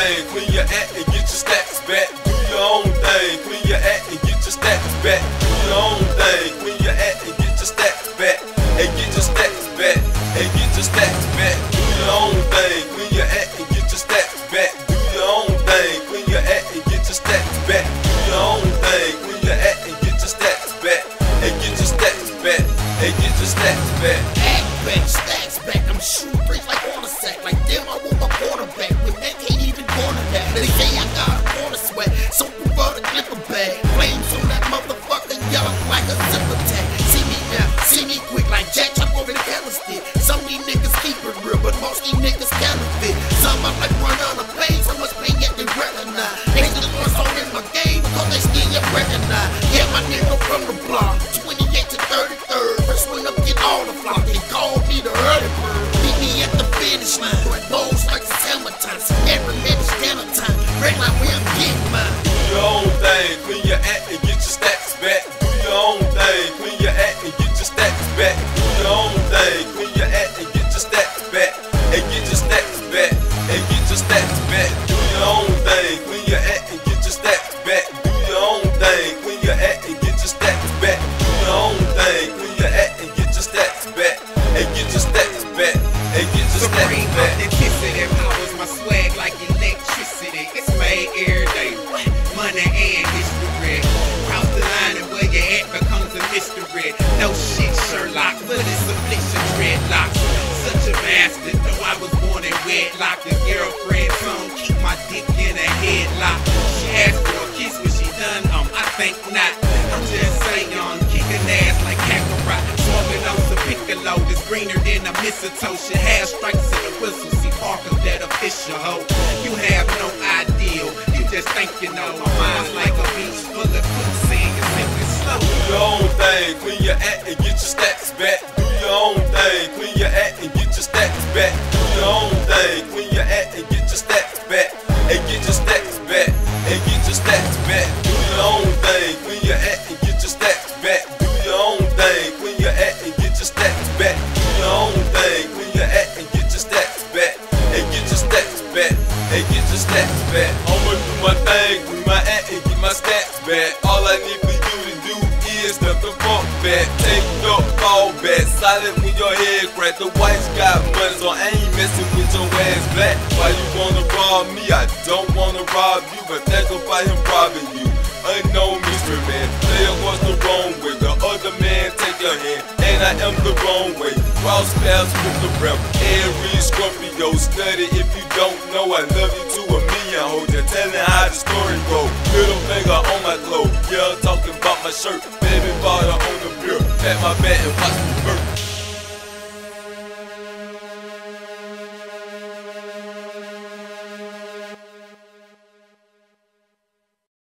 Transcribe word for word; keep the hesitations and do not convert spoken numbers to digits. thing, clean your act and get your stacks back. Do your own thing, clean your act and get your stacks back. Do your own thing, clean your act and get your stacks back. And get your stacks back, and get your stacks back. Do your own thing, clean your act and get your stacks back. Do your own thing, clean your act and get your stacks back. Do your own thing, clean your act and get your stacks back. And get your stacks back, and get your stacks back. Act back, stacks back, I'm shooting bricks like on a sack. Like damn, I want my quarterback when they can't even corner that. They say I got a corner sweat, so prefer to clip a bag. Flames on that motherfucker yellow like a zipper tag. See me now, see me quick like Jack Chop over the calisthenics. Some of these niggas keep it real, but most of these niggas counterfeit. Some of them like run out of pain, so much pain yet they recognize. They just want so in my game, cause they still yet recognize. Yeah, my nigga from the block, twenty-eight to thirty-third. First one up, get all the flock, they call me the early bird. Me at the finish line, it blows like the summertime. So every minute dinner time, red light where I'm getting mine. Do your own thing, clean your act and get your stacks back. Do your own thing, clean your act and get your stacks back. Do your own thing, clean your act and get your stacks back. And get your stacks back, and get your stacks back. Do your own thing, clean your act and get your stacks back. Do your own thing, clean your act and get your stacks back. Do your own thing, clean your act and get your stacks back. And get your stacks back. Hey, get your Supreme back. The kiss of them powers, my swag like electricity. It's made every day, money and history. Cross the line and where you at becomes a mystery. No shit, Sherlock, but it's affliction dreadlocks. Such a bastard, though I was born in wedlock. The girlfriend soon keep my dick in a headlock. She asked for a kiss when she done, um, I think not. I'm just saying, kicking ass like Kakarot. Piccolo is greener than a mistletoe. She has strikes in the whistle. See Parker, that official hoe. You have no idea. You just think you know. My mind's like a beach full of quicksand. It's simply slow. Do your own thing, clean your act and get your stacks back. Do your own thing, clean your act and get your stacks back. Do your own thing, clean your act and get your stacks back. And get your stacks back. And get your stacks back. Do your own thing, clean your act and get your stacks back. Do your own thing, clean your act and get your stacks back. Do your own thing, clean your act and get your stacks back. And get your stacks back. And get your stacks back. I'ma do my thing, clean my act and get my stacks back. All I need for you to do is nothing fuck back. Take your fall back, solid when your head crack. The whites got money, so I ain't messing with your ass black. Why you wanna rob me? I don't wanna rob you, but think about him robbing you. Unknown mystery man, play across the wrong way. The other man take your hand, and I am the wrong way. Cross paths with the rebel, Aries, Scorpio. Study if you don't know, I love you to a million ho. Just telling how the story go. Middle finger on my globe, yeah, talking about my shirt. Baby father on the beer, pat my back and watch me burn.